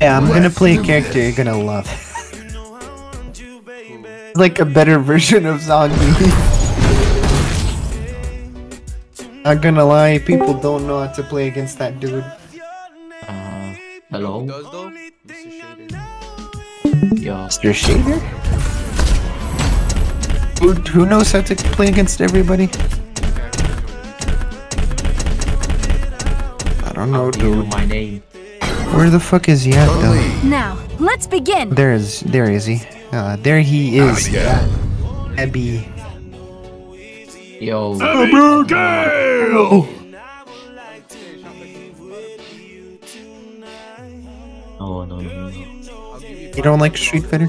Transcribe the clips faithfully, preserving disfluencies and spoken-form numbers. Yeah, I'm gonna play a character you're gonna love. Like a better version of Zombie. Not gonna lie, people don't know how to play against that dude. Uh, hello? Yo. Mister Shader? Who, who knows how to play against everybody? I don't know, dude. My name. Where the fuck is he at, though? Now, let's begin! There is, there is he. Uh, there he is. Abigail. Abby. Yo. Abigail! Oh, no, no, no. You don't like Street Fighter?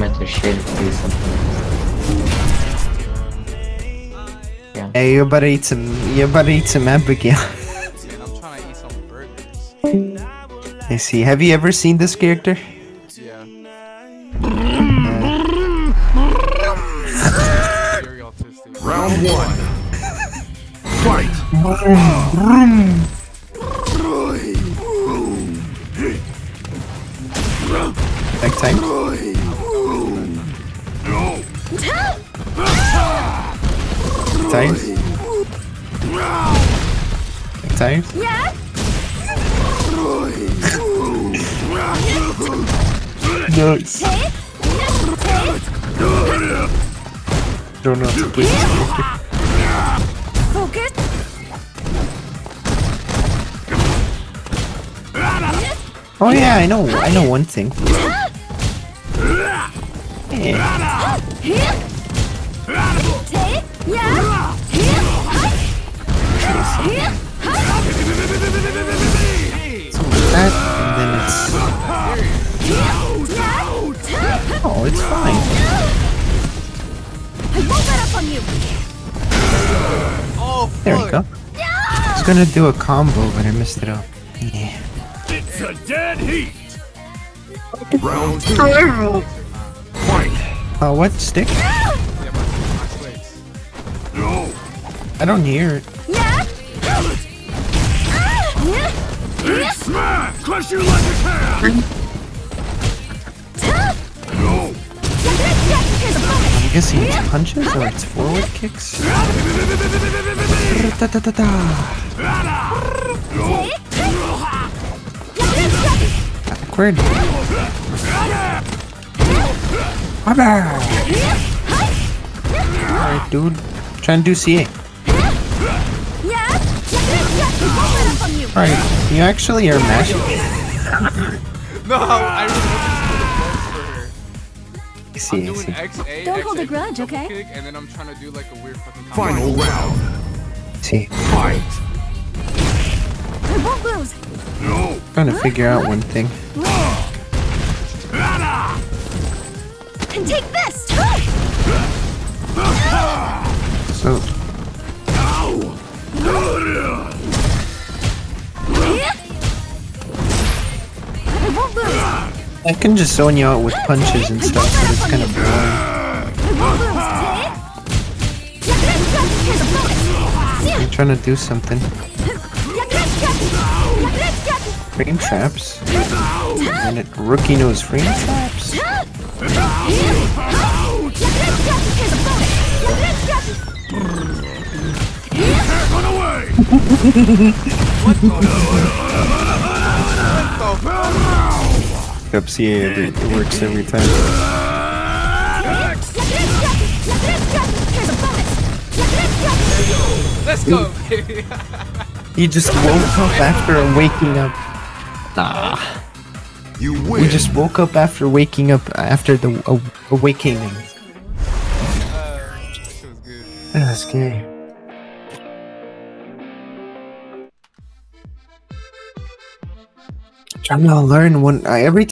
Metal shit, do something. Yeah. Hey, you better eat some, you better eat some Abigail. I see. Have you ever seen this character? Yeah. Uh, Round one. Fight. Back time. Time. Back time. Yeah. Nice. Don't know how to play this character. Focus. Oh yeah, I know. I know one thing. Yeah. So that, and then it's. Oh, it's fine. I won't let up on you. Oh, there we go. I was gonna do a combo, but I missed it up. Yeah. It's a dead heat. Round two. Oh, what stick? No. I don't hear it. Yeah. It's smash! Crush you like a can. I guess he punches or it's forward kicks. Awkward. Alright, dude. I'm trying to do C A. Alright, you actually are magic. No, I really. I'm doing X A, don't X A, hold a grudge, okay? Kick, and then I'm trying to do like a weird fucking final round. See. Fight. I won't lose. No. I'm trying to figure out one thing. And take this. So. I won't lose. I can just zone you out with punches and stuff, but it's kind of boring. I'm trying to do something. Frame traps. And it rookie knows frame traps. Up C A, every, it works every time. Let's go. He just woke up after waking up. Nah. You win. We just woke up after waking up after the uh, awakening. Uh, that was good. That's scary. I'm gonna learn one. I every.